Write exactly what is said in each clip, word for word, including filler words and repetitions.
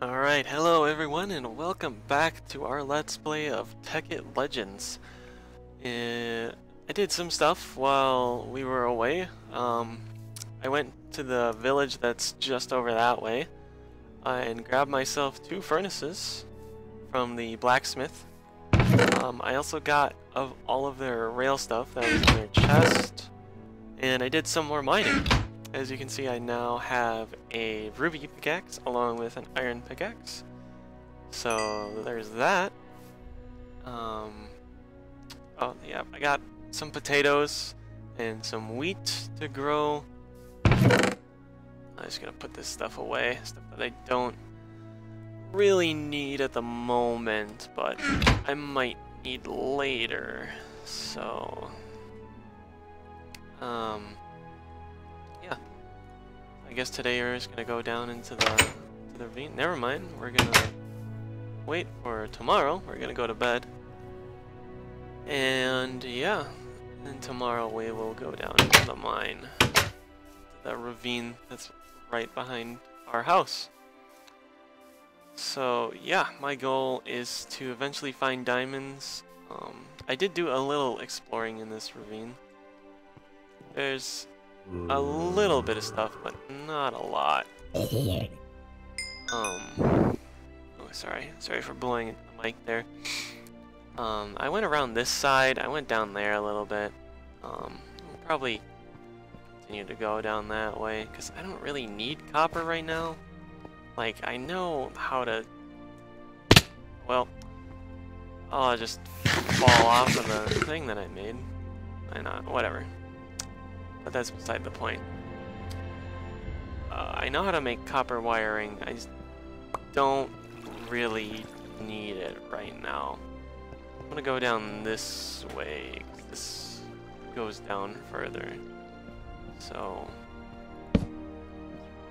Alright, hello everyone and welcome back to our Let's Play of Tekkit Legends. Uh, I did some stuff while we were away. Um, I went to the village that's just over that way uh, and grabbed myself two furnaces from the blacksmith. Um, I also got of all of their rail stuff that was in their chest, and I did some more mining. As you can see, I now have a ruby pickaxe along with an iron pickaxe. So there's that. Um, oh yeah, I got some potatoes and some wheat to grow. I'm just gonna put this stuff away, stuff that I don't really need at the moment, but I might need later. So, um. I guess today we're just gonna go down into the, to the ravine. Never mind, we're gonna wait for tomorrow. We're gonna go to bed. And yeah, then tomorrow we will go down to the mine. The ravine that's right behind our house. So yeah, my goal is to eventually find diamonds. Um, I did do a little exploring in this ravine. There's a little bit of stuff, but not a lot. Um, oh, sorry. Sorry for blowing the mic there. Um, I went around this side. I went down there a little bit. Um, I'll probably continue to go down that way, because I don't really need copper right now. Like, I know how to... Well, I'll just fall off of the thing that I made. Why not? Whatever. But that's beside the point. Uh, I know how to make copper wiring. I just don't really need it right now. I'm gonna go down this way, 'cause this goes down further. So it's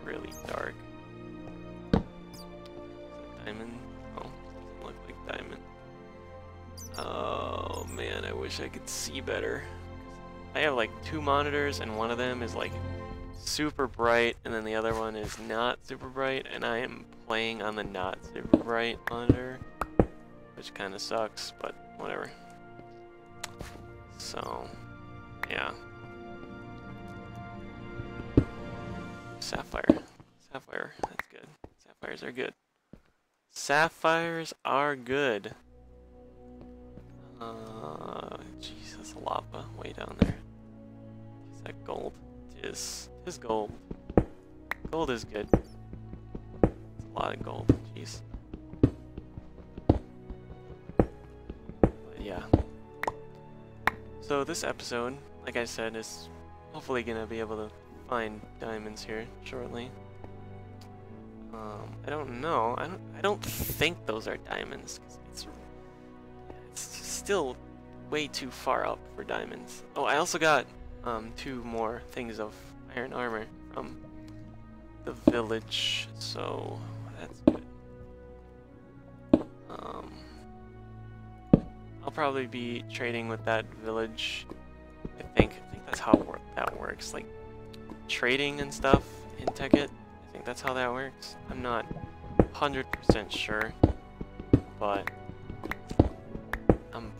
really dark. Is that diamond? Oh, doesn't look like diamond. Oh man, I wish I could see better. I have like two monitors, and one of them is like super bright, and then the other one is not super bright, and I am playing on the not super bright monitor, which kind of sucks, but whatever. So, yeah. Sapphire. Sapphire. That's good. Sapphires are good. Sapphires are good. Uh, Jesus, lava way down there. That gold is is gold. Gold is good. It's a lot of gold. Jeez. But yeah. So this episode, like I said, is hopefully gonna be able to find diamonds here shortly. Um, I don't know. I don't. I don't think those are diamonds. 'Cause it's it's still way too far up for diamonds. Oh, I also got. Um, two more things of iron armor from the village, so that's good. Um, I'll probably be trading with that village. I think I think that's how wor that works, like trading and stuff in Tekkit. I think that's how that works. I'm not one hundred percent sure, but I'm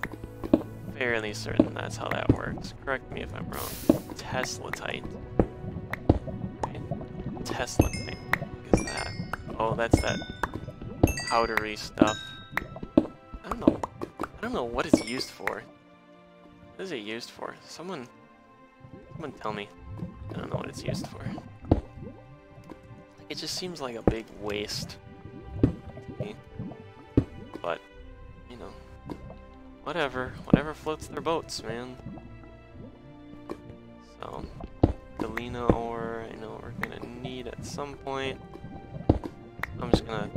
fairly certain that's how that works. Correct me if I'm wrong. Teslatite. Okay. Teslatite. What is that? Oh, that's that powdery stuff. I don't know. I don't know what it's used for. What is it used for? Someone, someone tell me. I don't know what it's used for. It just seems like a big waste to me. But, you know. Whatever, whatever floats their boats, man. So, galena ore, I know we're gonna need at some point. I'm just gonna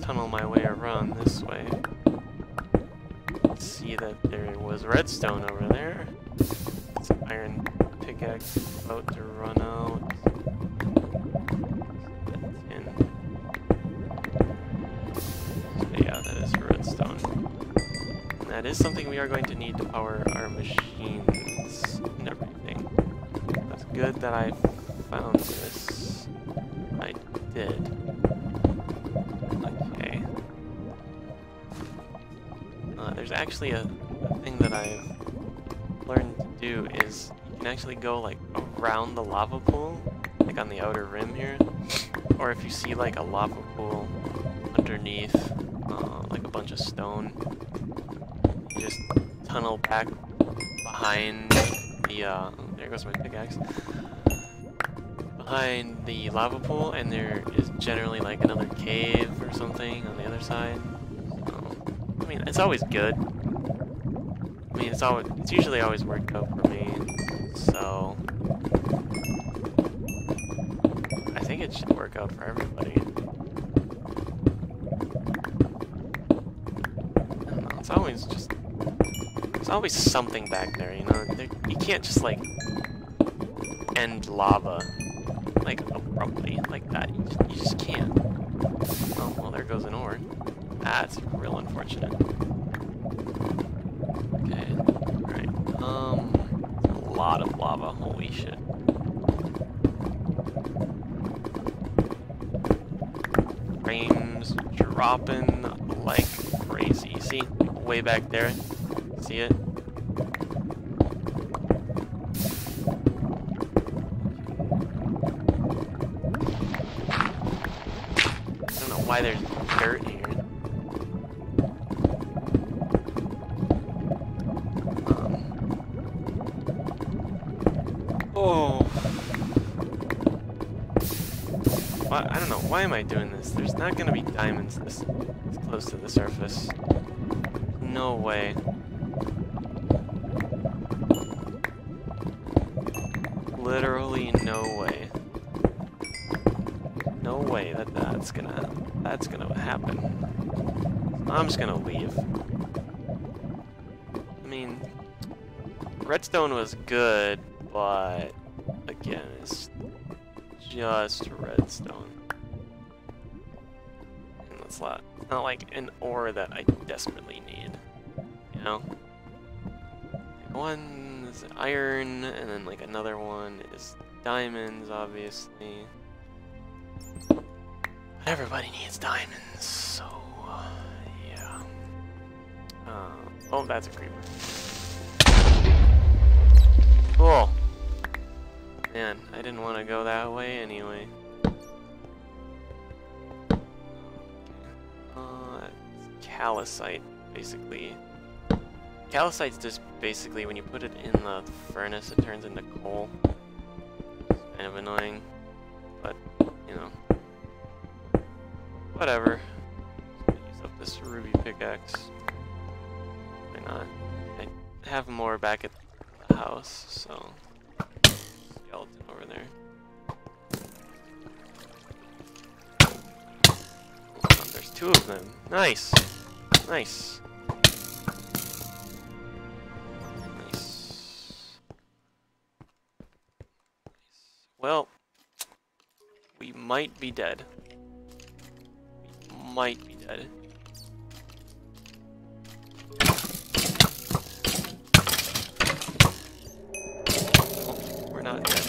tunnel my way around this way. See that there was redstone over there. It's an iron pickaxe about to run out. But yeah, that is redstone. That is something we are going to need to power our machines and everything. That's good that I found this. I did. I there's actually a, a thing that I've learned to do is you can actually go like around the lava pool, like on the outer rim here, or if you see like a lava pool underneath uh, like a bunch of stone, you just tunnel back behind the, uh, there goes my pickaxe, behind the lava pool, and there is generally like another cave or something on the other side. Um, I mean, it's always good. I mean, it's always, it's usually always worked out for me, so I think it should work out for everybody. I don't know, it's always just, there's always something back there, you know? There, you can't just like end lava. Like, abruptly, like that. You just, you just can't. Oh, well, there goes an ore. That's real unfortunate. Okay, alright. Um, a lot of lava. Holy shit. Frames dropping like crazy. See? Way back there. See it? Why there's dirt here. Um, oh. Why, I don't know. Why am I doing this? There's not going to be diamonds this, this close to the surface. No way. Literally no way. No way that that's going to happen. That's gonna happen. I'm just gonna leave. I mean, redstone was good, but again, it's just redstone. And that's not, not like an ore that I desperately need, you know? One is iron, and then like another one is diamonds, obviously. Everybody needs diamonds, so uh, yeah. Uh, oh, that's a creeper. Cool. Man, I didn't want to go that way anyway. Uh, it's calcite, basically. Calcite's just basically when you put it in the furnace, it turns into coal. It's kind of annoying, but you know. Whatever. Use up this ruby pickaxe. Why not? I have more back at the house, so. Skeleton over there. Oh, there's two of them. Nice! Nice! Nice. Well, we might be dead. Might be dead. Oh, we're not dead.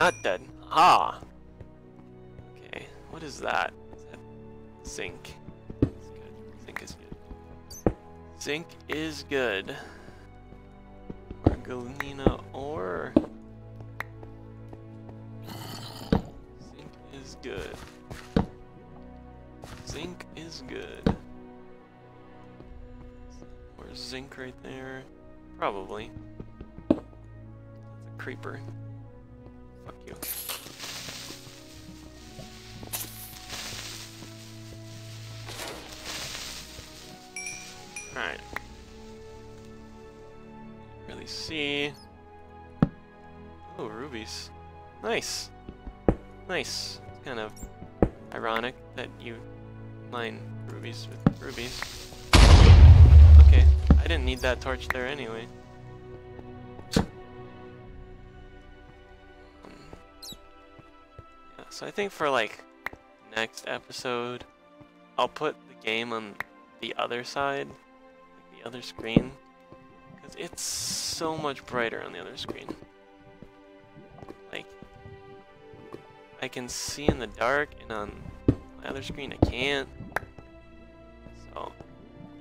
Not dead. Ah. Okay. What is that? Is that zinc? That's good. Zinc is good. Zinc is good. Or galena ore. Zinc is good. Zinc is good. Where's zinc right there? Probably. That's a creeper. Fuck you. Alright. Can't really see. Oh, rubies. Nice. Nice. It's kind of ironic that you mine rubies with rubies. Okay, I didn't need that torch there anyway. Um, yeah, so I think for like next episode, I'll put the game on the other side, like the other screen, because it's so much brighter on the other screen. Like, I can see in the dark, and on other screen I can't. So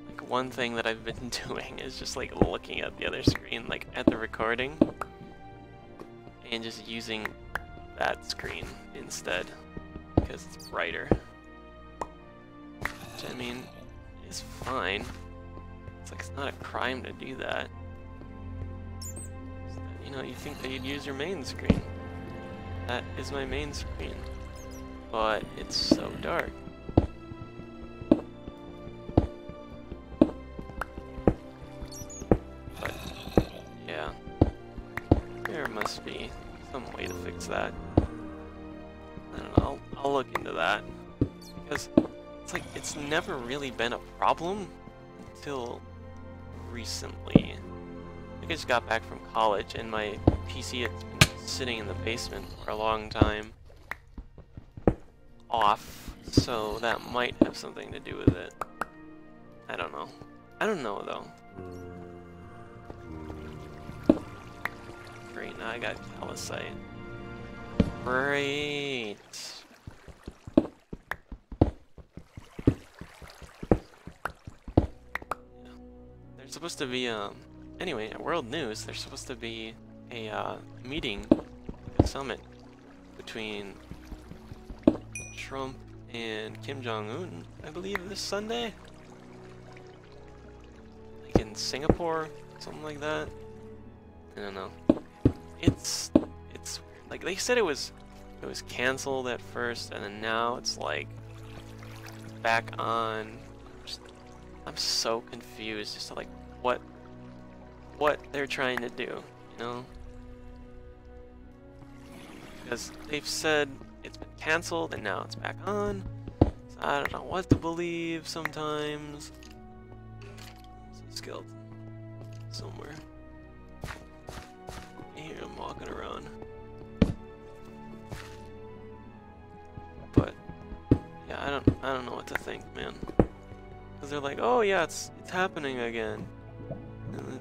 like, one thing that I've been doing is just like looking at the other screen, like at the recording, and just using that screen instead because it's brighter, which I mean is fine. It's like, it's not a crime to do that. You know, you think that you'd use your main screen. That is my main screen, but it's so dark. But yeah, there must be some way to fix that. I don't know. I'll, I'll look into that, because it's like it's never really been a problem until recently. I just got back from college and my P C had been sitting in the basement for a long time off, so that might have something to do with it. I don't know. I don't know though. Great, now I got calcite. Great. There's supposed to be um Anyway, at World News, there's supposed to be a uh, meeting, a summit, between Trump and Kim Jong Un, I believe, this Sunday? Like in Singapore, something like that? I don't know. It's, it's, like, they said it was, it was canceled at first, and then now it's, like, back on. Just, I'm so confused as to, like, what... what they're trying to do, you know? Because they've said it's been cancelled and now it's back on. So I don't know what to believe sometimes. Some skeleton somewhere. I hear him walking around. But yeah, I don't I don't know what to think, man. Because they're like, oh yeah, it's it's happening again.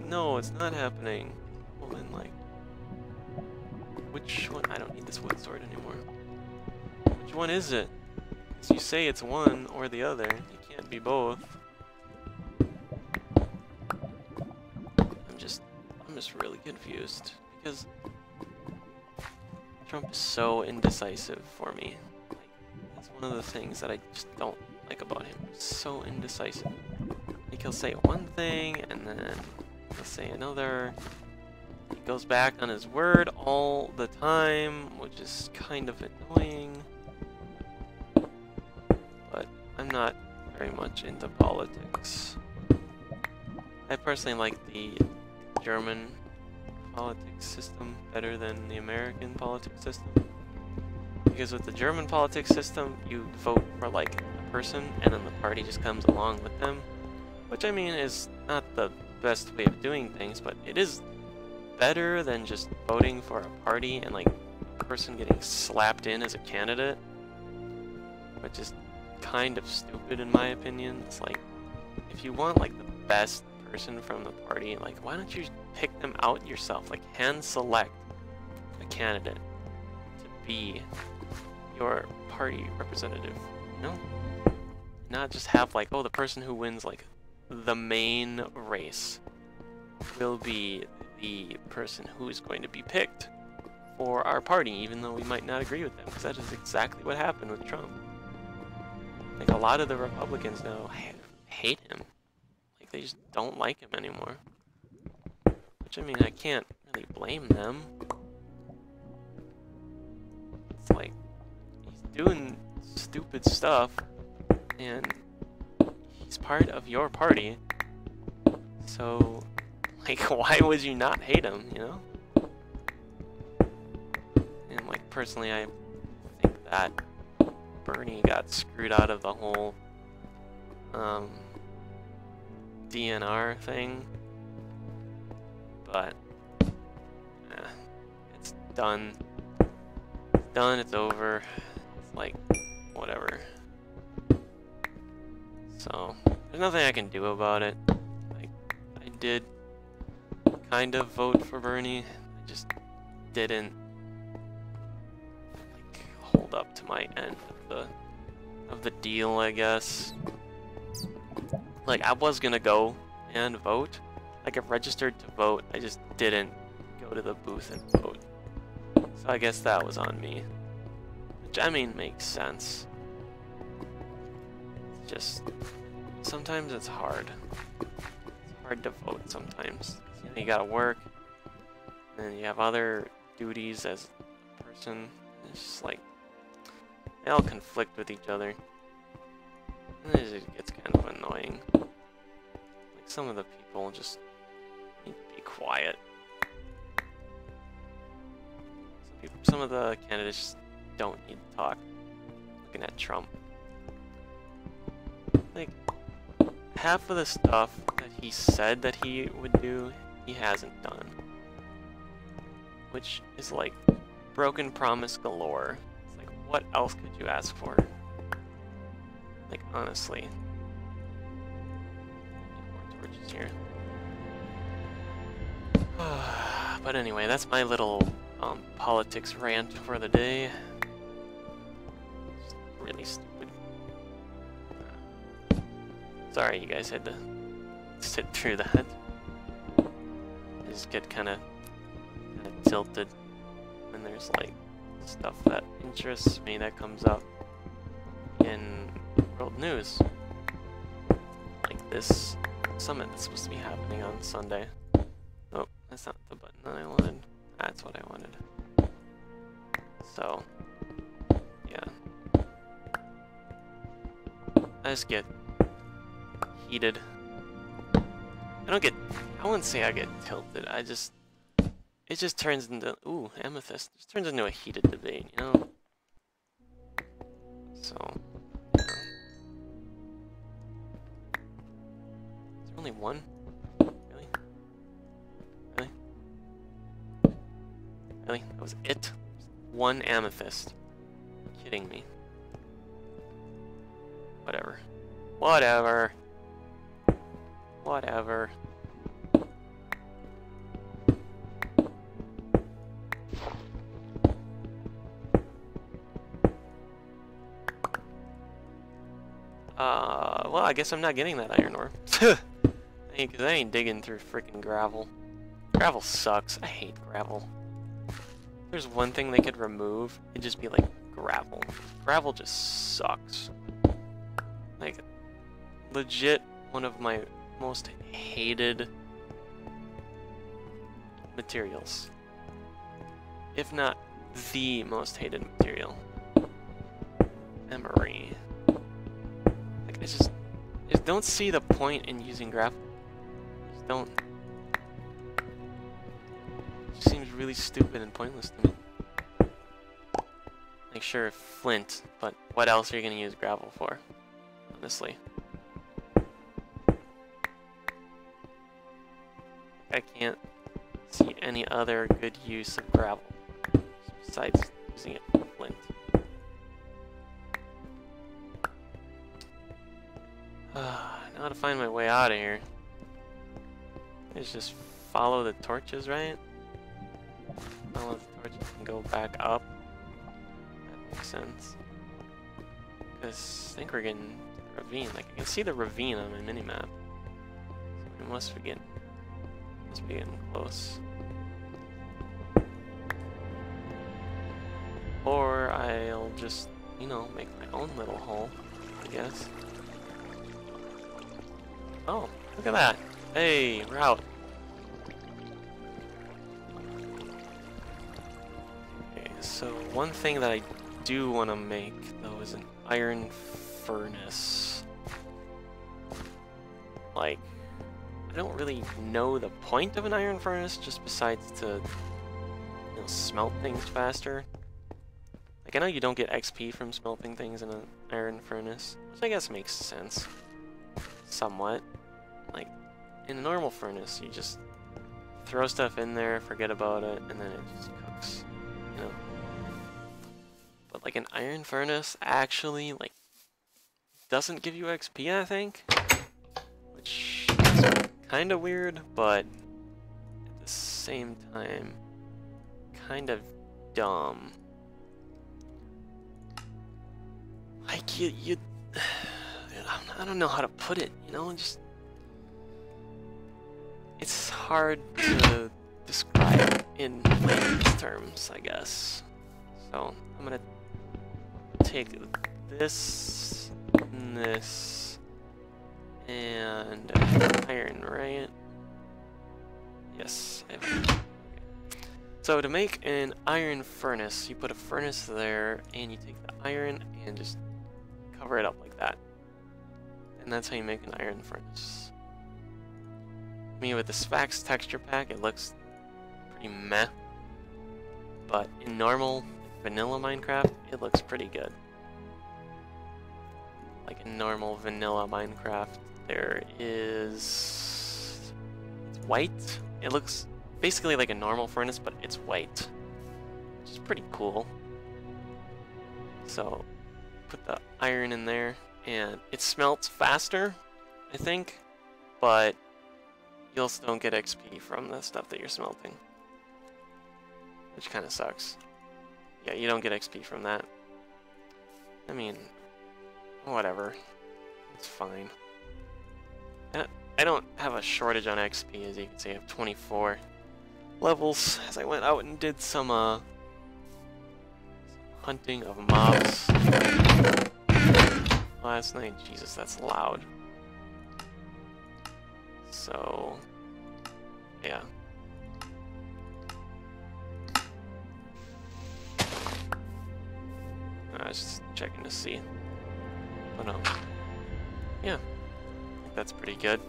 No, it's not happening. Well then, like, which one? I don't need this wood sword anymore. Which one is it? Because you say it's one or the other. It can't be both. I'm just, I'm just really confused because Trump is so indecisive for me. Like, that's one of the things that I just don't like about him. He's so indecisive. Like, he'll say one thing and then he'll say another. He goes back on his word all the time, which is kind of annoying. But I'm not very much into politics. I personally like the German politics system better than the American politics system. Because with the German politics system, you vote for like a person and then the party just comes along with them. Which I mean is not the best way of doing things, but it is better than just voting for a party and like a person getting slapped in as a candidate, which is kind of stupid in my opinion. It's like, if you want like the best person from the party, like why don't you pick them out yourself? Like hand select a candidate to be your party representative, you know? Not just have like, oh, the person who wins like the main race will be the person who is going to be picked for our party, even though we might not agree with them, because that is exactly what happened with Trump. Like, a lot of the Republicans now hate him. Like, they just don't like him anymore. Which, I mean, I can't really blame them. It's like, he's doing stupid stuff, and he's part of your party, so like why would you not hate him, you know? And like personally, I think that Bernie got screwed out of the whole um, D N R thing, but eh, it's done. It's done. It's over. It's like whatever. So, there's nothing I can do about it. Like, I did kind of vote for Bernie, I just didn't like, hold up to my end of the, of the deal, I guess. like I was gonna go and vote, like I registered to vote, I just didn't go to the booth and vote. So I guess that was on me, which I mean makes sense. It's just sometimes it's hard. It's hard to vote sometimes. You know, you gotta work, and you have other duties as a person. It's just like they all conflict with each other. And it gets kind of annoying. Like some of the people just need to be quiet. Some, people, some of the candidates just don't need to talk. Looking at Trump. Like half of the stuff that he said that he would do, he hasn't done. Which is like broken promise galore. It's like what else could you ask for? Like, honestly. More torches here. But anyway, that's my little um, politics rant for the day. It's really stupid. Sorry you guys had to sit through that. I just get kind of tilted when there's like stuff that interests me that comes up in world news, like this summit that's supposed to be happening on Sunday. Oh, that's not the button that I wanted. That's what I wanted. So, yeah. I just get heated. I don't get, I wouldn't say I get tilted, I just, it just turns into, ooh, amethyst, it just turns into a heated debate, you know? So, only one? Really? Really? Really? That was it? One amethyst. You're kidding me. Whatever. Whatever. Whatever. Uh, well, I guess I'm not getting that iron ore. Because I ain't digging through freaking gravel. Gravel sucks. I hate gravel. If there's one thing they could remove, it'd just be like gravel. Gravel just sucks. Like, legit one of my most hated materials. If not the most hated material. Emery. Like, it's just... I just don't see the point in using gravel. Just don't. It just seems really stupid and pointless to me. Like, sure, flint, but what else are you gonna use gravel for? Honestly. I can't see any other good use of gravel besides using it for flint. Ah, uh, now how to find my way out of here. Let's just follow the torches, right? Follow the torches and go back up. That makes sense. Because I think we're getting to the ravine. Like, I can see the ravine on my minimap. So we must be getting, must be getting close. Or I'll just, you know, make my own little hole, I guess. Oh, look at that. Hey, we're out. Okay, so one thing that I do want to make, though, is an iron furnace. Like, I don't really know the point of an iron furnace, just besides to, you know, smelt things faster. Like, I know you don't get X P from smelting things in an iron furnace, which I guess makes sense. Somewhat. Like, in a normal furnace, you just throw stuff in there, forget about it, and then it just cooks, you know? But, like, an iron furnace actually, like, doesn't give you X P, I think? Which is kind of weird, but at the same time, kind of dumb. Like, you... you I don't know how to put it, you know, just it's hard to describe in layman's terms, I guess. So I'm gonna take this and this and iron, right? Yes, I have iron. So to make an iron furnace, you put a furnace there and you take the iron and just cover it up like that. And that's how you make an iron furnace. I mean, with the Sfax texture pack, it looks pretty meh. But in normal, vanilla Minecraft, it looks pretty good. Like in normal vanilla Minecraft, there is... it's white. It looks... basically like a normal furnace, but it's white, which is pretty cool. So put the iron in there and it smelts faster, I think, but you'll still don't get X P from the stuff that you're smelting, which kind of sucks. Yeah, you don't get X P from that. I mean, whatever, it's fine. I don't have a shortage on X P, as you can see. I have twenty-four levels, as I went out and did some uh hunting of mobs last night. Jesus, that's loud. So yeah, I was just checking to see. Oh no, yeah, I think that's pretty good.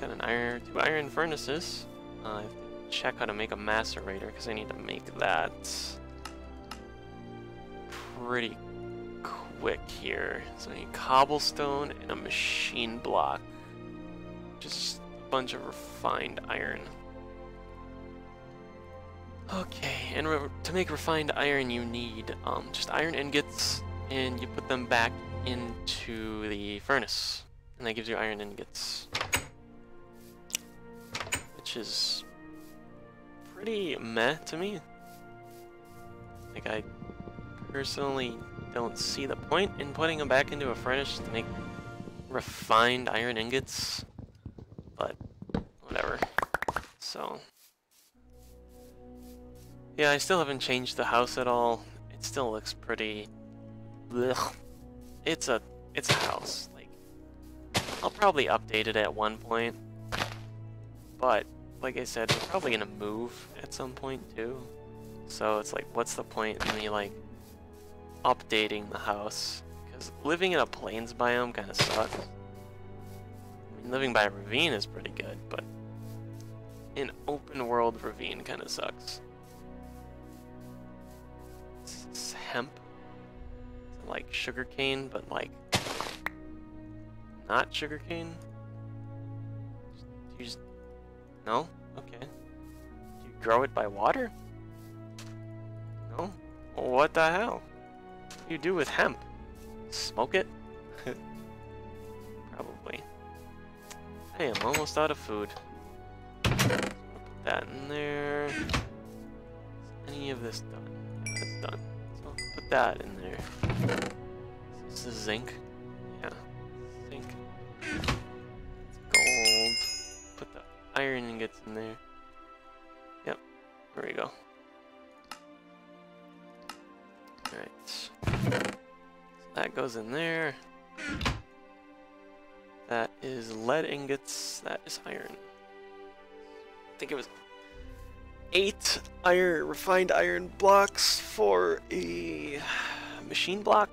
Got an iron, two iron furnaces. Uh, I have to check how to make a macerator, because I need to make that pretty quick here. So I need cobblestone and a machine block, just a bunch of refined iron. Okay, and re to make refined iron, you need um, just iron ingots, and you put them back into the furnace, and that gives you iron ingots, which is pretty meh to me. Like, I personally don't see the point in putting them back into a furnace to make refined iron ingots, but whatever. So yeah, I still haven't changed the house at all. It still looks pretty blech. It's a it's a house. Like, I'll probably update it at one point, but like I said, we're probably gonna move at some point too, so it's like, what's the point in me like updating the house? Because living in a plains biome kind of sucks. I mean, living by a ravine is pretty good, but an open world ravine kind of sucks. It's, it's hemp, it's like sugarcane, but like not sugarcane. You just No? Okay. Do you grow it by water? No? Well, what the hell? What do you do with hemp? Smoke it? Probably. I am almost out of food. Put that in there. Is any of this done? Yeah, that's done. So I'll put that in there. Is this zinc? Yeah. Zinc. Iron gets in there. Yep, there we go. Alright. So that goes in there. That is lead ingots. That is iron. I think it was eight iron, refined iron blocks for a machine block.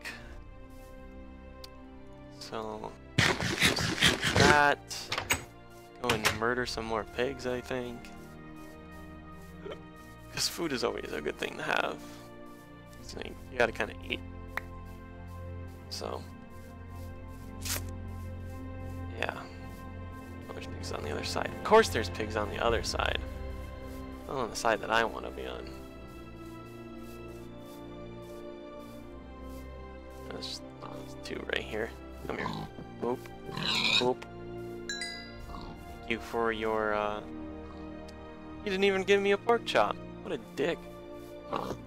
So that. And murder some more pigs, I think, because food is always a good thing to have. So you gotta kind of eat. So yeah, oh, there's pigs on the other side. Of course there's pigs on the other side. Not on the side that I want to be on. That's just, oh, there's two right here. Come here. Boop. Boop. You for your uh you didn't even give me a pork chop. What a dick. Okay,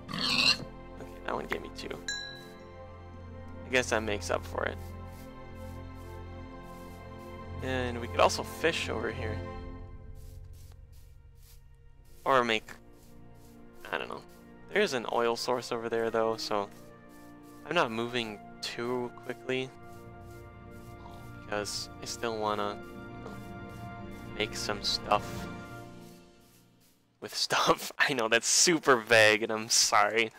that one gave me two. I guess that makes up for it. And we could also fish over here. Or make, I don't know. There's an oil source over there though, so I'm not moving too quickly because I still wanna, you know, make some stuff with stuff. I know that's super vague and I'm sorry.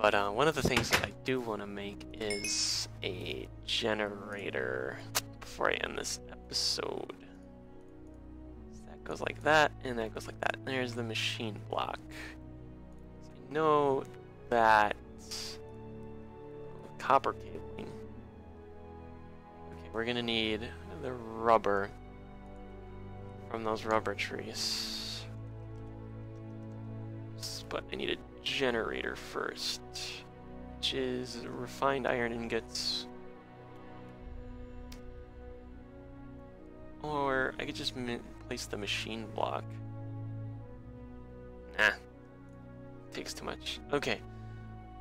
But uh, one of the things that I do want to make is a generator before I end this episode. So that goes like that, and that goes like that. There's the machine block. So I know that copper cabling. Okay, we're gonna need the rubber from those rubber trees. But I need a generator first, which is refined iron ingots, or I could just place the machine block. Nah, takes too much. Okay,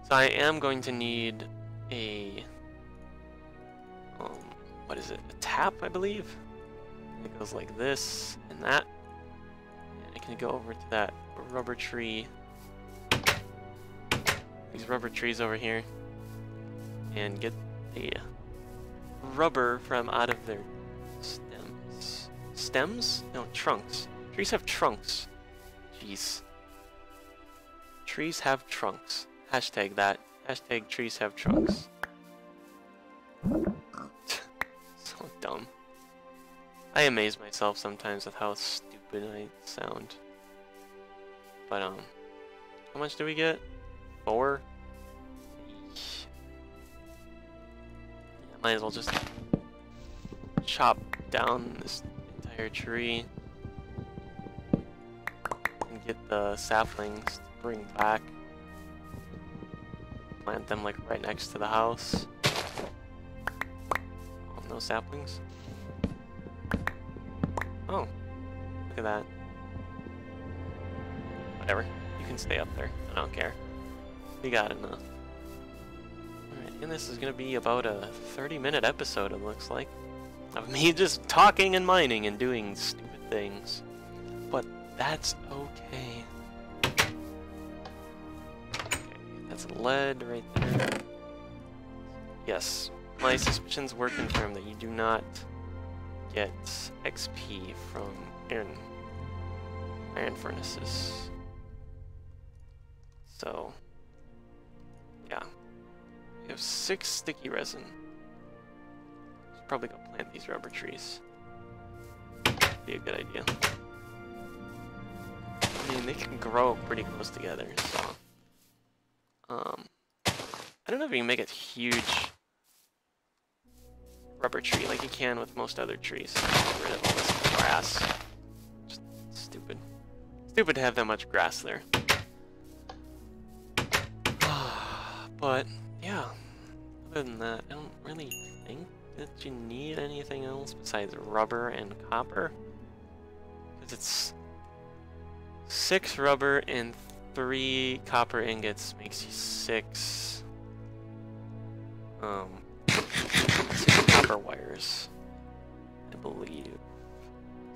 so I am going to need a um, what is it? A tap, I believe. It goes like this and that, and I can go over to that rubber tree. These rubber trees over here and get the rubber from out of their stems. Stems? No, trunks. Trees have trunks. Jeez. Trees have trunks. Hashtag that. Hashtag trees have trunks. So dumb. I amaze myself sometimes with how stupid I sound. But, um, how much do we get? Four? Yeah, might as well just chop down this entire tree and get the saplings to bring back. Plant them like right next to the house. Oh, no saplings. Oh, look at that. Whatever, you can stay up there. I don't care. We got enough. Alright, and this is gonna be about a thirty minute episode, it looks like, of me just talking and mining and doing stupid things. But that's okay. Okay, that's lead right there. Yes, my suspicions were confirmed that you do not get X P from iron, iron furnaces. So. Yeah, we have six sticky resin. Should probably go plant these rubber trees. Be a good idea. I mean, they can grow pretty close together, so. Um, I don't know if you can make a huge rubber tree like you can with most other trees. Get rid of all this grass. Just stupid. Stupid to have that much grass there. But, yeah, other than that, I don't really think that you need anything else besides rubber and copper. Because it's six rubber and three copper ingots makes you six, um, six copper wires, I believe.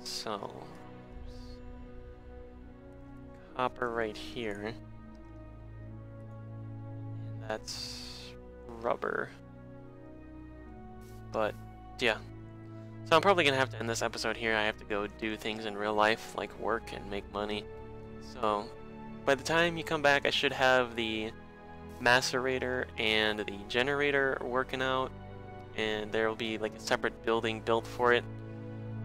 So, copper right here. That's rubber. But yeah, so I'm probably gonna have to end this episode here. I have to go do things in real life, like work and make money. So by the time you come back, I should have the macerator and the generator working out, and there will be like a separate building built for it.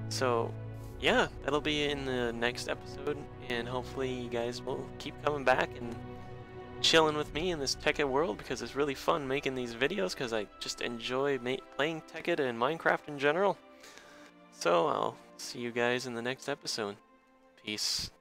So yeah, that'll be in the next episode, and hopefully you guys will keep coming back and chilling with me in this Tekkit world, because it's really fun making these videos, because I just enjoy ma playing Tekkit and Minecraft in general. So I'll see you guys in the next episode. Peace.